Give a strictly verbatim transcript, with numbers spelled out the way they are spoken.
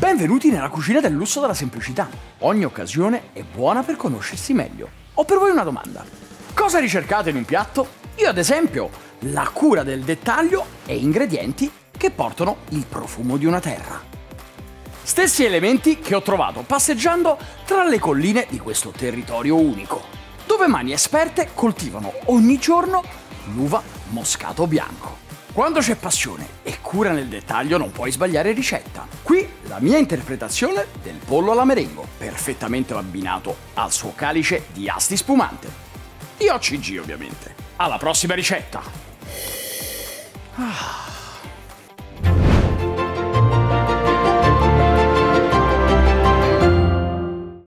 Benvenuti nella cucina del lusso della semplicità. Ogni occasione è buona per conoscersi meglio. Ho per voi una domanda. Cosa ricercate in un piatto? Io ad esempio, la cura del dettaglio e ingredienti che portano il profumo di una terra. Stessi elementi che ho trovato passeggiando tra le colline di questo territorio unico, dove mani esperte coltivano ogni giorno l'uva moscato bianco. Quando c'è passione e cura nel dettaglio non puoi sbagliare ricetta. Qui la mia interpretazione del pollo alla merengo, perfettamente abbinato al suo calice di Asti Spumante. D O C G ovviamente. Alla prossima ricetta! Ah.